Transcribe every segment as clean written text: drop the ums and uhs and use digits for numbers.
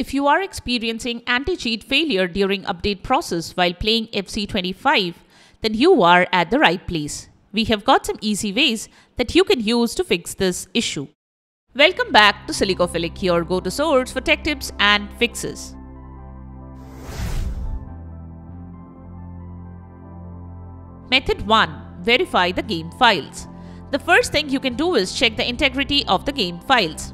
If you are experiencing anti-cheat failure during update process while playing FC25, then you are at the right place. We have got some easy ways that you can use to fix this issue. Welcome back to Silicophilic, your go-to source for tech tips and fixes. Method 1. Verify the game files. The first thing you can do is check the integrity of the game files.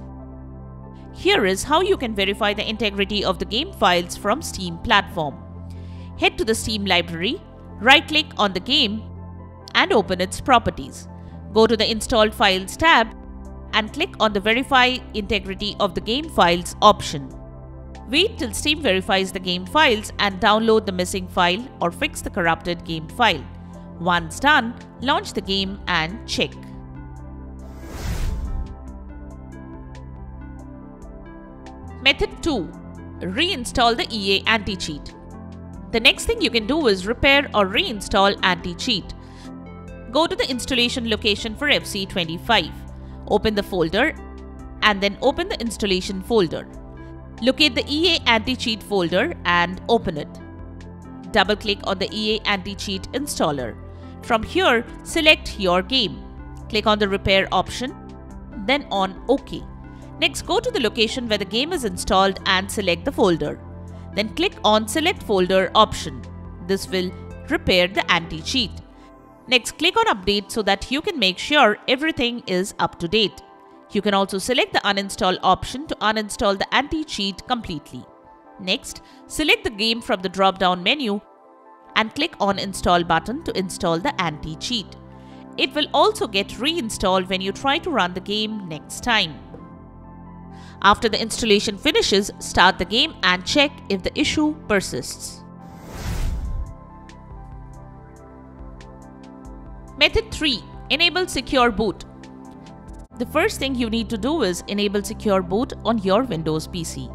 Here is how you can verify the integrity of the game files from Steam platform. Head to the Steam library, right-click on the game and open its properties. Go to the Installed Files tab and click on the Verify Integrity of the Game Files option. Wait till Steam verifies the game files and download the missing file or fix the corrupted game file. Once done, launch the game and check. Method 2. Reinstall the EA anti-cheat. The next thing you can do is repair or reinstall anti-cheat. Go to the installation location for FC25. Open the folder and then open the installation folder. Locate the EA anti-cheat folder and open it. Double-click on the EA anti-cheat installer. From here, select your game. Click on the repair option, then on OK. Next, go to the location where the game is installed and select the folder. Then click on Select Folder option. This will repair the anti-cheat. Next, click on Update so that you can make sure everything is up to date. You can also select the Uninstall option to uninstall the anti-cheat completely. Next, select the game from the drop-down menu and click on Install button to install the anti-cheat. It will also get reinstalled when you try to run the game next time. After the installation finishes, start the game and check if the issue persists. Method 3. Enable Secure Boot. The first thing you need to do is enable Secure Boot on your Windows PC.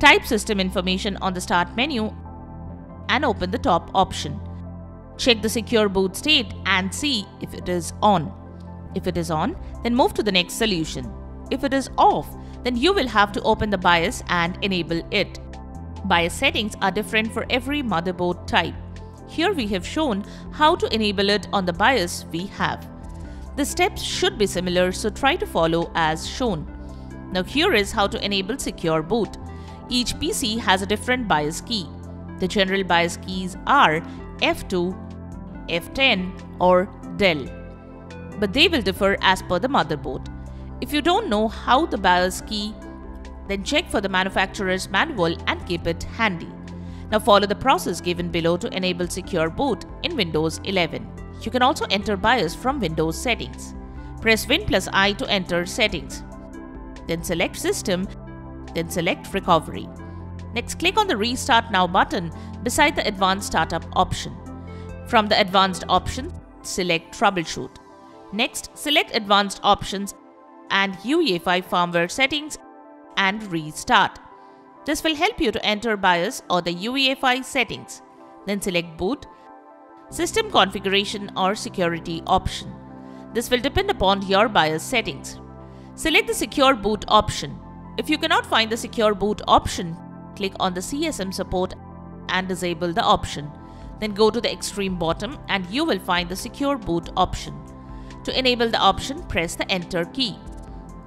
Type system information on the Start menu and open the top option. Check the secure boot state and see if it is on. If it is on, then move to the next solution. If it is off, then you will have to open the BIOS and enable it. BIOS settings are different for every motherboard type. Here we have shown how to enable it on the BIOS we have. The steps should be similar, so try to follow as shown. Now here is how to enable secure boot. Each PC has a different BIOS key. The general BIOS keys are F2, F10 or Dell, but they will differ as per the motherboard. If you don't know how the BIOS key, then check for the manufacturer's manual and keep it handy. Now follow the process given below to enable Secure Boot in Windows 11. You can also enter BIOS from Windows settings. Press Win+I to enter settings. Then select System. Then select Recovery. Next, click on the Restart Now button beside the Advanced Startup option. From the Advanced option, select Troubleshoot. Next, select Advanced Options and UEFI Firmware Settings and Restart. This will help you to enter BIOS or the UEFI settings. Then select Boot, System Configuration or Security option. This will depend upon your BIOS settings. Select the Secure Boot option. If you cannot find the secure boot option, click on the CSM support and disable the option. Then go to the extreme bottom and you will find the secure boot option. To enable the option, press the enter key.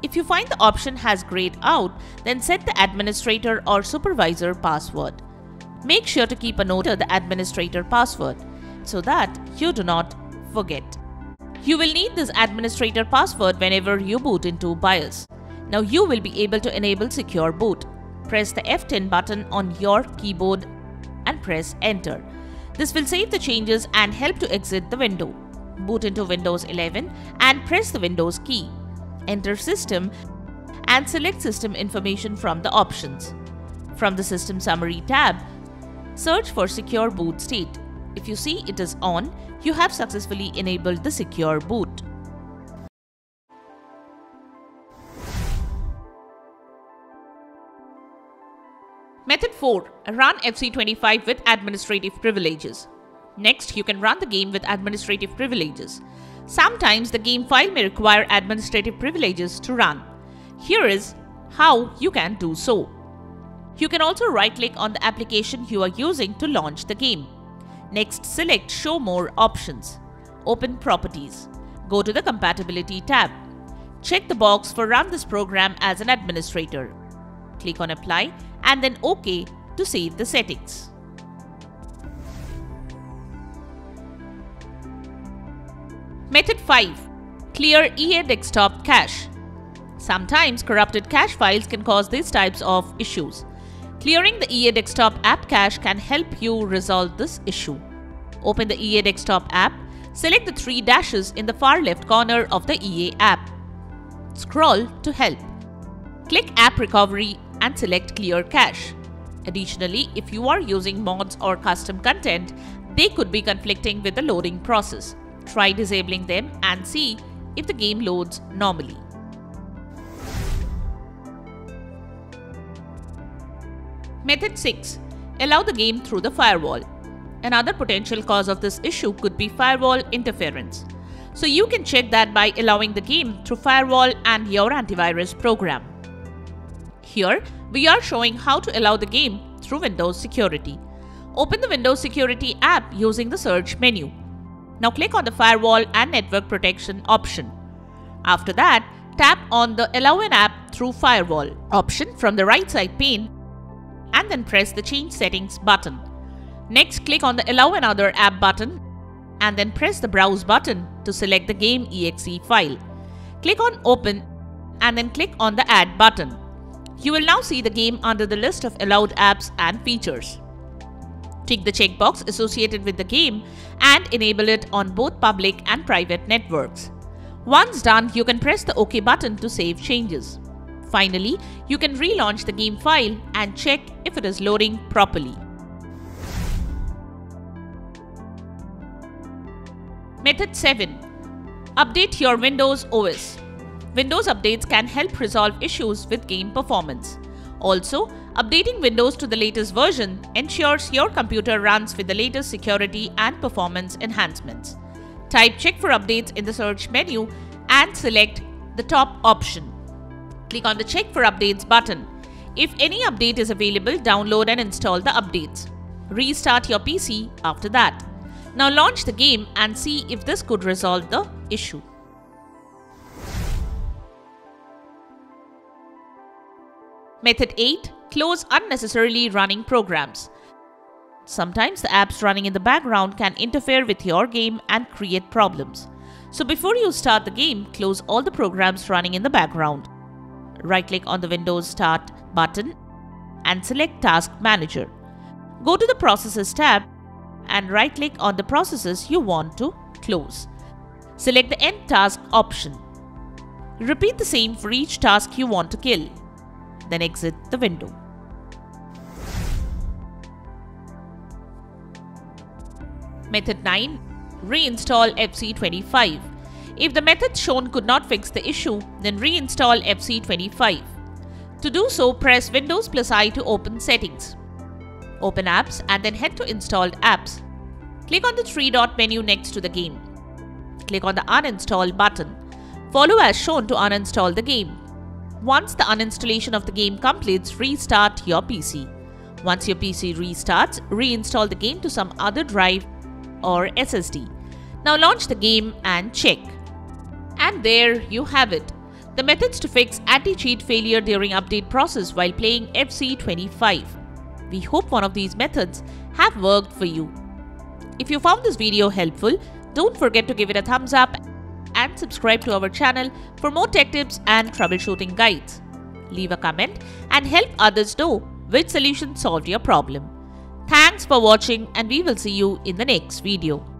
If you find the option has grayed out, then set the administrator or supervisor password. Make sure to keep a note of the administrator password so that you do not forget. You will need this administrator password whenever you boot into BIOS. Now you will be able to enable Secure Boot. Press the F10 button on your keyboard and press Enter. This will save the changes and help to exit the window. Boot into Windows 11 and press the Windows key. Enter System and select System information from the options. From the System Summary tab, search for Secure Boot state. If you see it is on, you have successfully enabled the Secure Boot. Method 4. Run FC25 with administrative privileges. Next, you can run the game with administrative privileges. Sometimes the game file may require administrative privileges to run. Here is how you can do so. You can also right-click on the application you are using to launch the game. Next, select Show More Options. Open Properties. Go to the Compatibility tab. Check the box for Run this program as an administrator. Click on Apply and then OK to save the settings. Method 5. Clear EA Desktop Cache. Sometimes corrupted cache files can cause these types of issues. Clearing the EA Desktop app cache can help you resolve this issue. Open the EA Desktop app. Select the three dashes in the far left corner of the EA app. Scroll to Help. Click App Recovery and select Clear Cache. Additionally, if you are using mods or custom content, they could be conflicting with the loading process. Try disabling them and see if the game loads normally. Method 6. Allow the game through the firewall. Another potential cause of this issue could be firewall interference. So you can check that by allowing the game through firewall and your antivirus program. Here, we are showing how to allow the game through Windows Security. Open the Windows Security app using the search menu. Now click on the Firewall and Network Protection option. After that, tap on the Allow an app through firewall option from the right side pane and then press the Change Settings button. Next, click on the Allow another app button and then press the Browse button to select the game .exe file. Click on Open and then click on the Add button. You will now see the game under the list of allowed apps and features. Tick the checkbox associated with the game and enable it on both public and private networks. Once done, you can press the OK button to save changes. Finally, you can relaunch the game file and check if it is loading properly. Method 7. Update your Windows OS. Windows updates can help resolve issues with game performance. Also, updating Windows to the latest version ensures your computer runs with the latest security and performance enhancements. Type Check for Updates in the search menu and select the top option. Click on the Check for Updates button. If any update is available, download and install the updates. Restart your PC after that. Now launch the game and see if this could resolve the issue. Method 8. Close unnecessarily running programs. Sometimes the apps running in the background can interfere with your game and create problems. So before you start the game, close all the programs running in the background. Right-click on the Windows Start button and select Task Manager. Go to the Processes tab and right-click on the processes you want to close. Select the End Task option. Repeat the same for each task you want to kill. Then exit the window. Method 9. Reinstall FC 25. If the method shown could not fix the issue, then reinstall FC 25. To do so, press Windows plus I to open Settings. Open Apps and then head to Installed Apps. Click on the three-dot menu next to the game. Click on the Uninstall button. Follow as shown to uninstall the game. Once the uninstallation of the game completes, restart your PC. Once your PC restarts, reinstall the game to some other drive or SSD. Now launch the game and check. And there you have it. The methods to fix anti-cheat failure during update process while playing FC 25. We hope one of these methods have worked for you. If you found this video helpful, don't forget to give it a thumbs up and subscribe to our channel for more tech tips and troubleshooting guides. Leave a comment and help others know which solution solved your problem. Thanks for watching and we will see you in the next video.